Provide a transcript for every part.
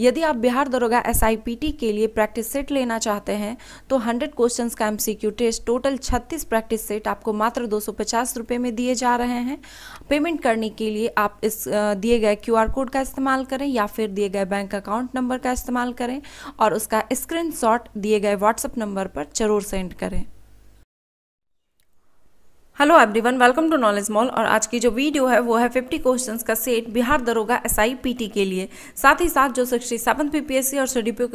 यदि आप बिहार दरोगा SIPT के लिए प्रैक्टिस सेट लेना चाहते हैं तो 100 क्वेश्चंस का MCQ टेस्ट, टोटल 36 प्रैक्टिस सेट आपको मात्र 250 रुपये में दिए जा रहे हैं। पेमेंट करने के लिए आप इस दिए गए QR कोड का इस्तेमाल करें या फिर दिए गए बैंक अकाउंट नंबर का इस्तेमाल करें और उसका स्क्रीनशॉट दिए गए व्हाट्सएप नंबर पर जरूर सेंड करें। Hello everyone, welcome to knowledge mall. और आज की जो वीडियो है वो है 50 क्वेश्चंस का सेट बिहार दरोगा SIPT के लिए। साथ ही साथ जो 67 PPSC और CDP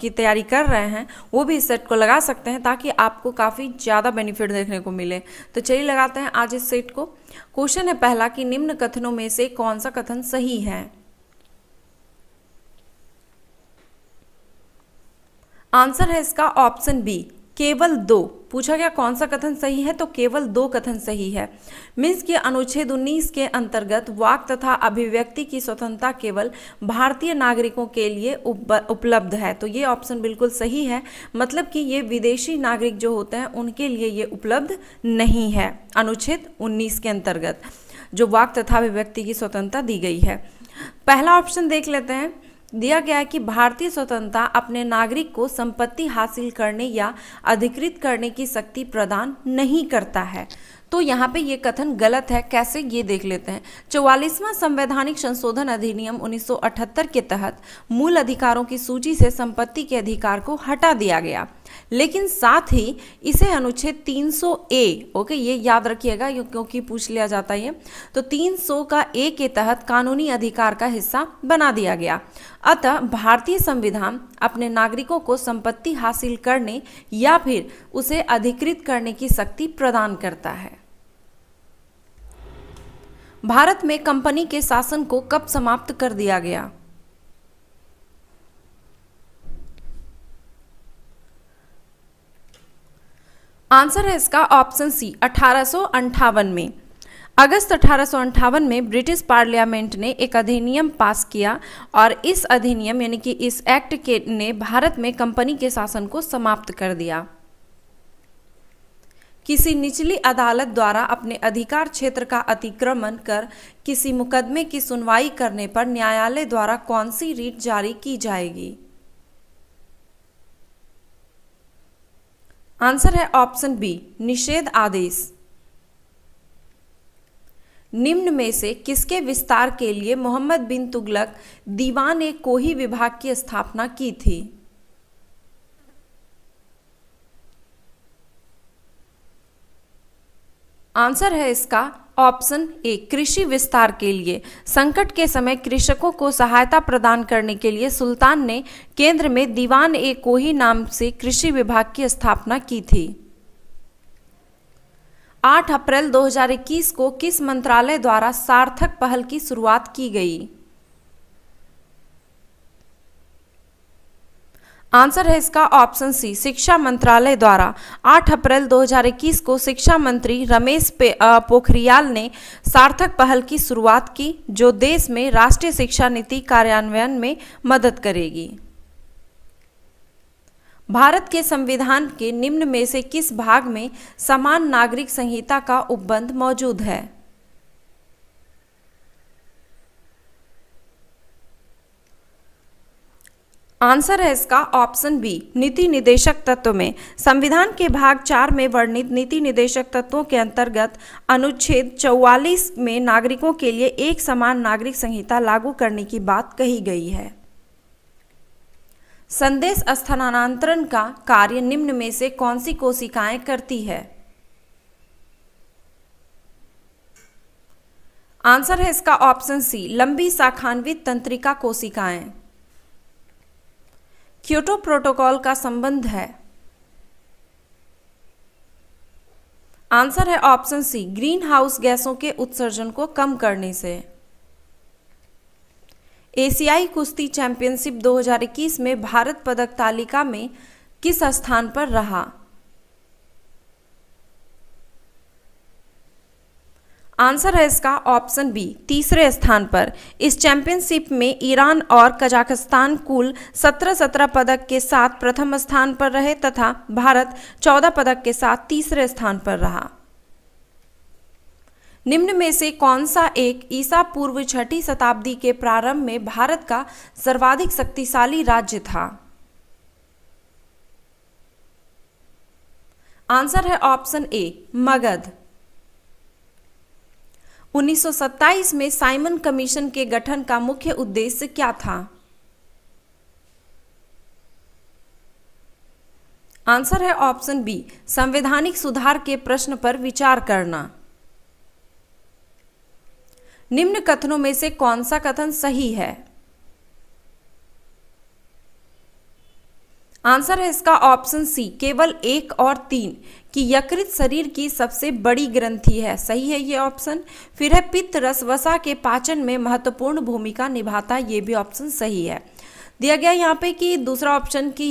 की तैयारी कर रहे हैं वो भी इस सेट को लगा सकते हैं ताकि आपको काफ़ी ज़्यादा बेनिफिट देखने को मिले। तो चलिए लगाते हैं आज इस सेट को। क्वेश्चन है पहला कि निम्न कथनों में से कौन सा कथन सही है? आंसर है इसका ऑप्शन बी, केवल दो। पूछा गया कौन सा कथन सही है तो केवल दो कथन सही है। मीन्स कि अनुच्छेद 19 के अंतर्गत वाक तथा अभिव्यक्ति की स्वतंत्रता केवल भारतीय नागरिकों के लिए उपलब्ध है, तो ये ऑप्शन बिल्कुल सही है। मतलब कि ये विदेशी नागरिक जो होते हैं उनके लिए ये उपलब्ध नहीं है। अनुच्छेद 19 के अंतर्गत जो वाक तथा अभिव्यक्ति की स्वतंत्रता दी गई है। पहला ऑप्शन देख लेते हैं। दिया गया है कि भारतीय स्वतंत्रता अपने नागरिक को संपत्ति हासिल करने या अधिकृत करने की शक्ति प्रदान नहीं करता है, तो यहाँ पे ये कथन गलत है। कैसे, ये देख लेते हैं। 44वां संवैधानिक संशोधन अधिनियम 1978 के तहत मूल अधिकारों की सूची से संपत्ति के अधिकार को हटा दिया गया, लेकिन साथ ही इसे अनुच्छेद 300A, ओके, ये याद रखिएगा क्योंकि पूछ लिया जाता है, तो 300 का A के तहत कानूनी अधिकार का हिस्सा बना दिया गया। अतः भारतीय संविधान अपने नागरिकों को संपत्ति हासिल करने या फिर उसे अधिकृत करने की शक्ति प्रदान करता है। भारत में कंपनी के शासन को कब समाप्त कर दिया गया? आंसर है इसका ऑप्शन सी, 1858 में। अगस्त 1858 में ब्रिटिश पार्लियामेंट ने एक अधिनियम पास किया और इस अधिनियम यानी कि इस एक्ट के ने भारत में कंपनी के शासन को समाप्त कर दिया। किसी निचली अदालत द्वारा अपने अधिकार क्षेत्र का अतिक्रमण कर किसी मुकदमे की सुनवाई करने पर न्यायालय द्वारा कौन सी रीट जारी की जाएगी? आंसर है ऑप्शन बी, निषेध आदेश। निम्न में से किसके विस्तार के लिए मोहम्मद बिन तुगलक दीवान-ए कोही विभाग की स्थापना की थी? आंसर है इसका ऑप्शन ए, कृषि विस्तार के लिए। संकट के समय कृषकों को सहायता प्रदान करने के लिए सुल्तान ने केंद्र में दीवान-ए कोही नाम से कृषि विभाग की स्थापना की थी। 8 अप्रैल 2021 को किस मंत्रालय द्वारा सार्थक पहल की शुरुआत की गई? आंसर है इसका ऑप्शन सी, शिक्षा मंत्रालय द्वारा। 8 अप्रैल 2021 को शिक्षा मंत्री रमेश पोखरियाल ने सार्थक पहल की शुरुआत की जो देश में राष्ट्रीय शिक्षा नीति कार्यान्वयन में मदद करेगी। भारत के संविधान के निम्न में से किस भाग में समान नागरिक संहिता का उपबंध मौजूद है? आंसर है इसका ऑप्शन बी, नीति निदेशक तत्व में। संविधान के भाग 4 में वर्णित नीति निदेशक तत्वों के अंतर्गत अनुच्छेद 44 में नागरिकों के लिए एक समान नागरिक संहिता लागू करने की बात कही गई है। संदेश स्थानांतरण का कार्य निम्न में से कौन सी कोशिकाएं करती है? आंसर है इसका ऑप्शन सी, लंबी शाखान्वित तंत्रिका कोशिकाएं। क्योटो प्रोटोकॉल का संबंध है? आंसर है ऑप्शन सी, ग्रीन हाउस गैसों के उत्सर्जन को कम करने से। एशियाई कुश्ती चैंपियनशिप 2021 में भारत पदक तालिका में किस स्थान पर रहा? आंसर है इसका ऑप्शन बी, तीसरे स्थान पर। इस चैंपियनशिप में ईरान और कजाकिस्तान कुल 17-17 पदक के साथ प्रथम स्थान पर रहे तथा भारत 14 पदक के साथ तीसरे स्थान पर रहा। निम्न में से कौन सा एक ईसा पूर्व छठी शताब्दी के प्रारंभ में भारत का सर्वाधिक शक्तिशाली राज्य था? आंसर है ऑप्शन ए मगध। 1927 में साइमन कमीशन के गठन का मुख्य उद्देश्य क्या था? आंसर है ऑप्शन बी संवैधानिक सुधार के प्रश्न पर विचार करना। निम्न कथनों में से कौन सा कथन सही है? आंसर है इसका ऑप्शन सी केवल 1 और 3 कि यकृत शरीर की सबसे बड़ी ग्रंथि है, सही है ये ऑप्शन। फिर है पित्त रस वसा के पाचन में महत्वपूर्ण भूमिका निभाता, ये भी ऑप्शन सही है। दिया गया यहाँ पे कि दूसरा ऑप्शन कि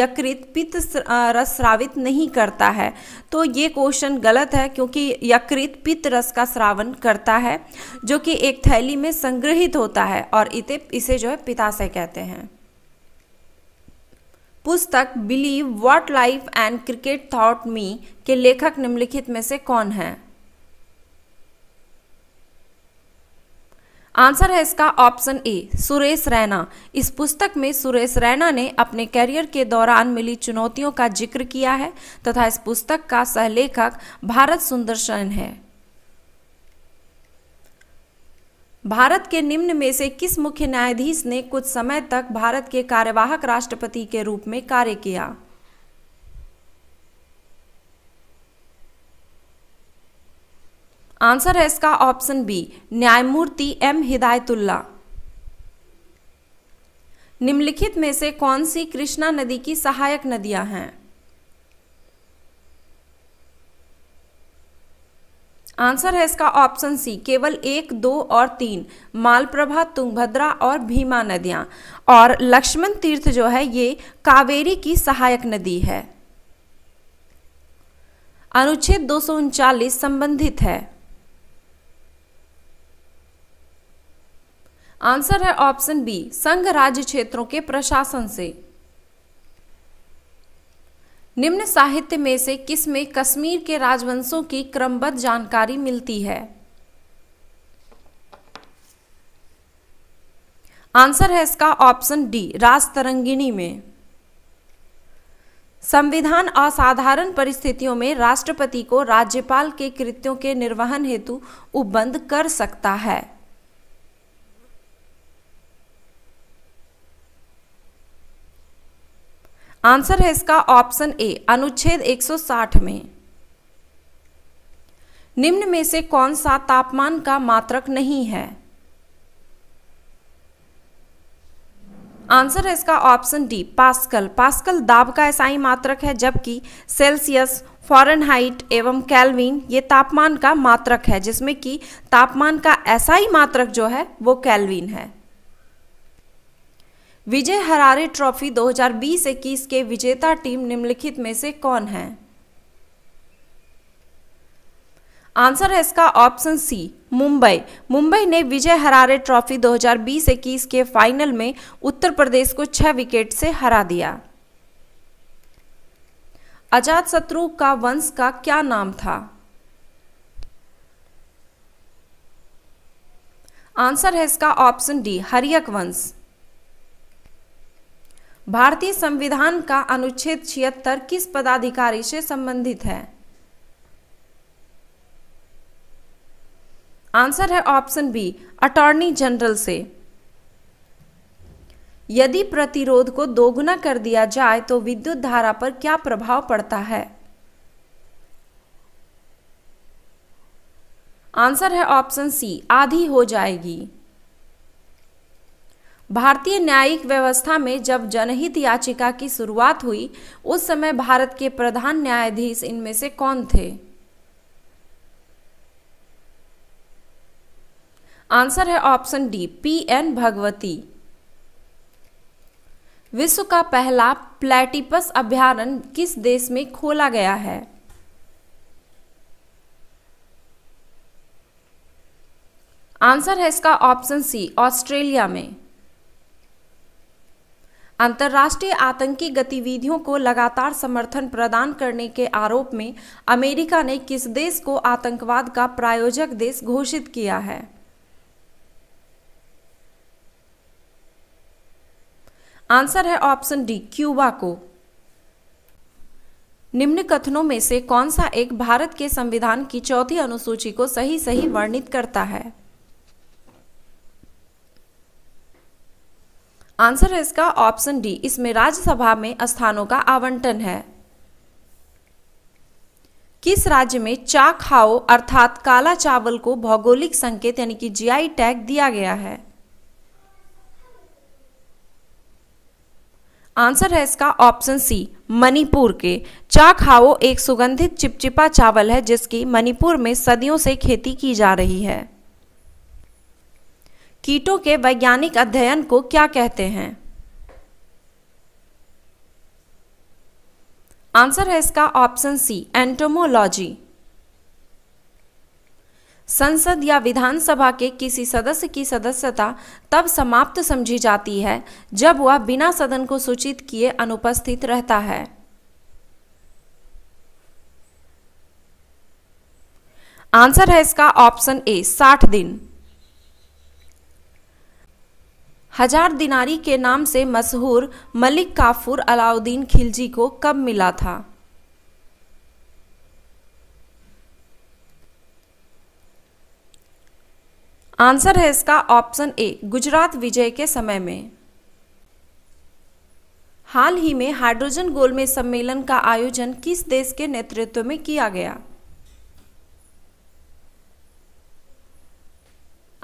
यकृत पित्त रस स्रावित नहीं करता है, तो ये क्वेश्चन गलत है क्योंकि यकृत पित्त रस का स्रावन करता है जो कि एक थैली में संग्रहित होता है और इसे जो है पित्ताशय कहते हैं। पुस्तक believe what life and cricket thought me के लेखक निम्नलिखित में से कौन है? आंसर है इसका ऑप्शन ए सुरेश रैना। इस पुस्तक में सुरेश रैना ने अपने कैरियर के दौरान मिली चुनौतियों का जिक्र किया है तथा इस पुस्तक का सहलेखक भारत सुंदरसन है। भारत के निम्न में से किस मुख्य न्यायाधीश ने कुछ समय तक भारत के कार्यवाहक राष्ट्रपति के रूप में कार्य किया? आंसर है इसका ऑप्शन बी न्यायमूर्ति एम हिदायतुल्ला। निम्नलिखित में से कौन सी कृष्णा नदी की सहायक नदियां हैं? आंसर है इसका ऑप्शन सी केवल 1, 2 और 3 मालप्रभा, तुंगभद्रा और भीमा नदियां। और लक्ष्मण तीर्थ जो है ये कावेरी की सहायक नदी है। अनुच्छेद 239 संबंधित है। आंसर है ऑप्शन बी संघ राज्य क्षेत्रों के प्रशासन से। निम्न साहित्य में से किसमें कश्मीर के राजवंशों की क्रमबद्ध जानकारी मिलती है? आंसर है इसका ऑप्शन डी राजतरंगिणी में। संविधान असाधारण परिस्थितियों में राष्ट्रपति को राज्यपाल के कृत्यों के निर्वहन हेतु उपबंध कर सकता है। आंसर है इसका ऑप्शन ए अनुच्छेद 160 में। निम्न में से कौन सा तापमान का मात्रक नहीं है? आंसर है इसका ऑप्शन डी पास्कल। पास्कल दाब का एसआई मात्रक है जबकि सेल्सियस, फॉरेनहाइट एवं केल्विन ये तापमान का मात्रक है, जिसमें कि तापमान का एसआई मात्रक जो है वो केल्विन है। विजय हरारे ट्रॉफी 2020-21 के विजेता टीम निम्नलिखित में से कौन है? आंसर है इसका ऑप्शन सी मुंबई। मुंबई ने विजय हरारे ट्रॉफी 2020-21 के फाइनल में उत्तर प्रदेश को 6 विकेट से हरा दिया। अजातशत्रु का वंश का क्या नाम था? आंसर है इसका ऑप्शन डी हरियक वंश। भारतीय संविधान का अनुच्छेद 76 किस पदाधिकारी से संबंधित है? आंसर है ऑप्शन बी अटॉर्नी जनरल से। यदि प्रतिरोध को दोगुना कर दिया जाए तो विद्युत धारा पर क्या प्रभाव पड़ता है? आंसर है ऑप्शन सी आधी हो जाएगी। भारतीय न्यायिक व्यवस्था में जब जनहित याचिका की शुरुआत हुई उस समय भारत के प्रधान न्यायाधीश इनमें से कौन थे? आंसर है ऑप्शन डी पीएन भगवती। विश्व का पहला प्लैटिपस अभ्यारण्य किस देश में खोला गया है? आंसर है इसका ऑप्शन सी ऑस्ट्रेलिया में। अंतर्राष्ट्रीय आतंकी गतिविधियों को लगातार समर्थन प्रदान करने के आरोप में अमेरिका ने किस देश को आतंकवाद का प्रायोजक देश घोषित किया है? आंसर है ऑप्शन डी क्यूबा को। निम्न कथनों में से कौन सा एक भारत के संविधान की चौथी अनुसूची को सही वर्णित करता है? आंसर है इसका ऑप्शन डी। इसमें राज्यसभा में स्थानों का आवंटन है। किस राज्य में चाक हाओ अर्थात काला चावल को भौगोलिक संकेत यानी कि जीआई टैग दिया गया है? आंसर है इसका ऑप्शन सी मणिपुर के। चाक हाओ एक सुगंधित चिपचिपा चावल है जिसकी मणिपुर में सदियों से खेती की जा रही है। कीटों के वैज्ञानिक अध्ययन को क्या कहते हैं? आंसर है इसका ऑप्शन सी एंटोमोलॉजी। संसद या विधानसभा के किसी सदस्य की सदस्यता तब समाप्त समझी जाती है जब वह बिना सदन को सूचित किए अनुपस्थित रहता है। आंसर है इसका ऑप्शन ए 60 दिन। 1000 दिनारी के नाम से मशहूर मलिक काफूर अलाउद्दीन खिलजी को कब मिला था? आंसर है इसका ऑप्शन ए गुजरात विजय के समय में। हाल ही में हाइड्रोजन गोलमेज सम्मेलन का आयोजन किस देश के नेतृत्व में किया गया?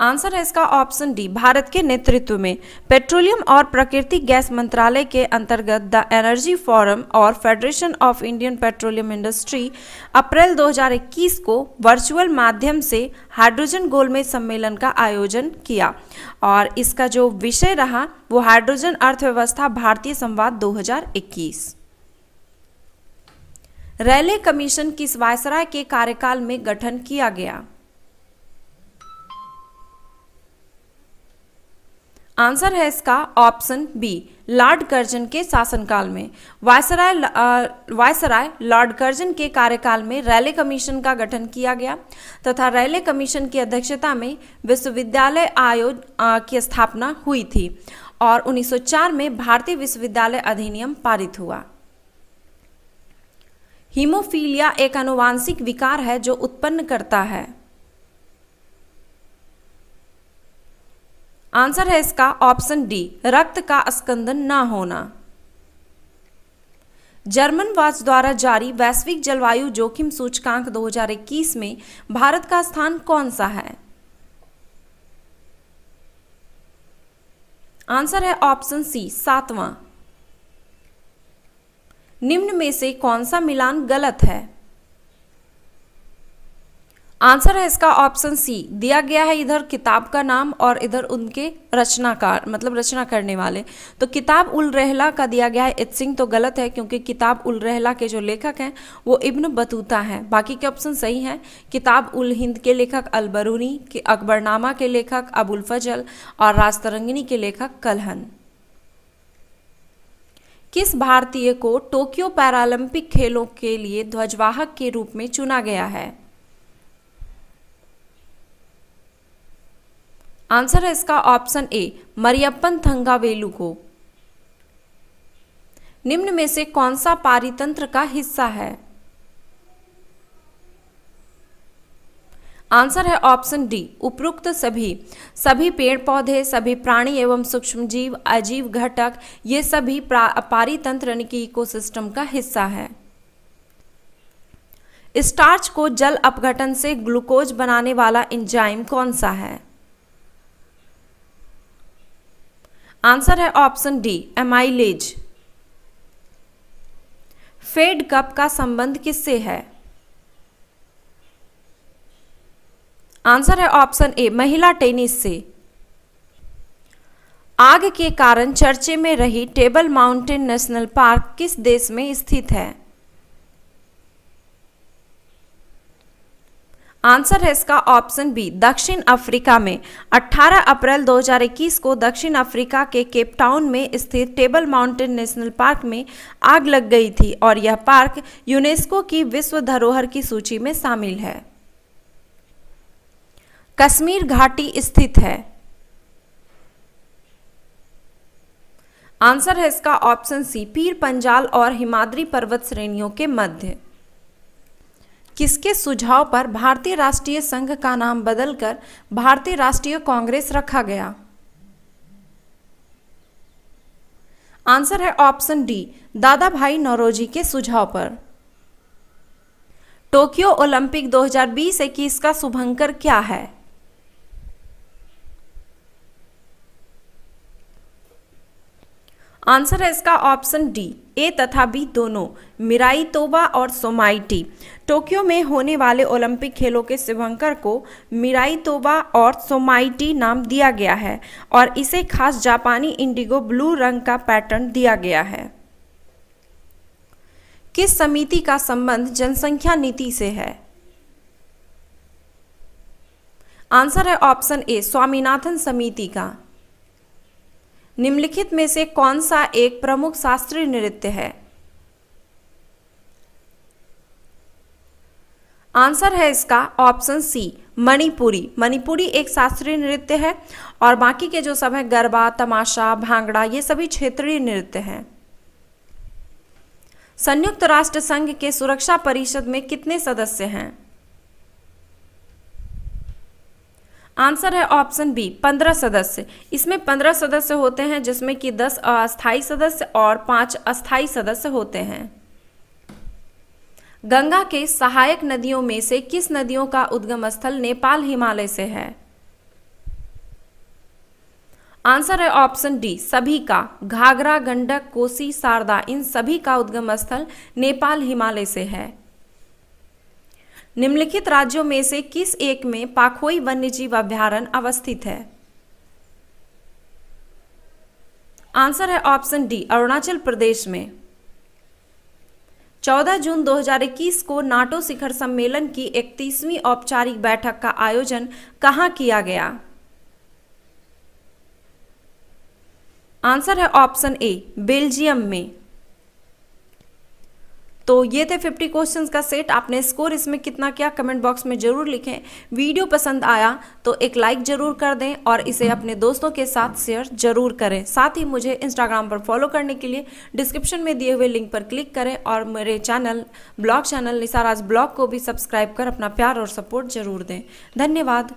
आंसर है इसका ऑप्शन डी भारत के नेतृत्व में। पेट्रोलियम और प्राकृतिक गैस मंत्रालय के अंतर्गत द एनर्जी फोरम और federation of Indian petroleum industry अप्रैल 2021 को वर्चुअल माध्यम से हाइड्रोजन गोलमेज सम्मेलन का आयोजन किया और इसका जो विषय रहा वो हाइड्रोजन अर्थव्यवस्था भारतीय संवाद 2021। रैले कमीशन किस वायसराय के कार्यकाल में गठन किया गया? आंसर है इसका ऑप्शन बी लॉर्ड कर्जन के शासनकाल में। वायसराय लॉर्ड कर्जन के कार्यकाल में रैले कमीशन का गठन किया गया तथा रैले कमीशन की अध्यक्षता में विश्वविद्यालय आयोग की स्थापना हुई थी और 1904 में भारतीय विश्वविद्यालय अधिनियम पारित हुआ। हीमोफीलिया एक अनुवांशिक विकार है जो उत्पन्न करता है। आंसर है इसका ऑप्शन डी रक्त का अस्कंदन ना होना। जर्मन वाच द्वारा जारी वैश्विक जलवायु जोखिम सूचकांक 2021 में भारत का स्थान कौन सा है? आंसर है ऑप्शन सी 7वां। निम्न में से कौन सा मिलान गलत है? आंसर है इसका ऑप्शन सी। दिया गया है इधर किताब का नाम और इधर उनके रचनाकार मतलब रचना करने वाले, तो किताब उल रहला का दिया गया है इत्सिंग तो गलत है क्योंकि किताब उल रहला के जो लेखक हैं वो इब्न बतूता हैं। बाकी के ऑप्शन सही हैं। किताब उल हिंद के लेखक अल बरूनी, अकबरनामा के लेखक अबुल फजल और राजतरंगिनी के लेखक कलहन। किस भारतीय को टोक्यो पैरालंपिक खेलों के लिए ध्वजवाहक के रूप में चुना गया है? आंसर है इसका ऑप्शन ए मरियप्पन थंगावेलू को। निम्न में से कौन सा पारितंत्र का हिस्सा है? आंसर है ऑप्शन डी उपरोक्त सभी पेड़ पौधे, सभी प्राणी एवं सूक्ष्म जीव, अजीव घटक ये सभी पारितंत्र यानी कि इकोसिस्टम का हिस्सा है। स्टार्च को जल अपघटन से ग्लूकोज बनाने वाला एंजाइम कौन सा है? आंसर है option D amylase. Fed Cup का संबंध किससे है? आंसर है ऑप्शन ए महिला टेनिस से। आग के कारण चर्चे में रही टेबल माउंटेन नेशनल पार्क किस देश में स्थित है? आंसर है इसका ऑप्शन बी दक्षिण अफ्रीका में। 18 अप्रैल 2021 को दक्षिण अफ्रीका के केपटाउन में स्थित टेबल माउंटेन नेशनल पार्क में आग लग गई थी और यह पार्क यूनेस्को की विश्व धरोहर की सूची में शामिल है। कश्मीर घाटी स्थित है, आंसर है इसका ऑप्शन सी पीर पंजाल और हिमाद्री पर्वत श्रेणियों के मध्य। किसके सुझाव पर भारतीय राष्ट्रीय संघ का नाम बदलकर भारतीय राष्ट्रीय कांग्रेस रखा गया? आंसर है ऑप्शन डी दादाभाई नौरोजी के सुझाव पर। टोक्यो ओलंपिक 2020-21 का शुभंकर क्या है? आंसर है इसका ऑप्शन डी ए तथा बी दोनों, मिराइतोवा और सोमाइटी। टोक्यो में होने वाले ओलंपिक खेलों के शुभंकर को मिराइतोवा और सोमाइटी नाम दिया गया है और इसे खास जापानी इंडिगो ब्लू रंग का पैटर्न दिया गया है। किस समिति का संबंध जनसंख्या नीति से है? आंसर है ऑप्शन ए स्वामीनाथन समिति का। निम्नलिखित में से कौन सा एक प्रमुख शास्त्रीय नृत्य है? आंसर है इसका ऑप्शन सी मणिपुरी। मणिपुरी एक शास्त्रीय नृत्य है और बाकी के जो सब है गरबा, तमाशा, भांगड़ा, ये सभी क्षेत्रीय नृत्य हैं। संयुक्त राष्ट्र संघ के सुरक्षा परिषद में कितने सदस्य हैं? आंसर है ऑप्शन बी 15 सदस्य। इसमें 15 सदस्य होते हैं जिसमें कि 10 अस्थायी सदस्य और 5 अस्थायी सदस्य होते हैं। गंगा के सहायक नदियों में से किस नदियों का उद्गम स्थल नेपाल हिमालय से है? आंसर है ऑप्शन डी सभी का। घाघरा, गंडक, कोसी, शारदा, इन सभी का उद्गम स्थल नेपाल हिमालय से है। निम्नलिखित राज्यों में से किस एक में पाखोई वन्यजीव अभ्यारण्य अवस्थित है? आंसर है ऑप्शन डी अरुणाचल प्रदेश में। 14 जून 2021 को नाटो शिखर सम्मेलन की 31वीं औपचारिक बैठक का आयोजन कहाँ किया गया? आंसर है ऑप्शन ए बेल्जियम में। तो ये थे 50 क्वेश्चंस का सेट। आपने स्कोर इसमें कितना किया कमेंट बॉक्स में ज़रूर लिखें। वीडियो पसंद आया तो एक लाइक ज़रूर कर दें और इसे अपने दोस्तों के साथ शेयर ज़रूर करें। साथ ही मुझे इंस्टाग्राम पर फॉलो करने के लिए डिस्क्रिप्शन में दिए हुए लिंक पर क्लिक करें और मेरे चैनल ब्लॉग निसाराज ब्लॉग को भी सब्सक्राइब कर अपना प्यार और सपोर्ट ज़रूर दें। धन्यवाद।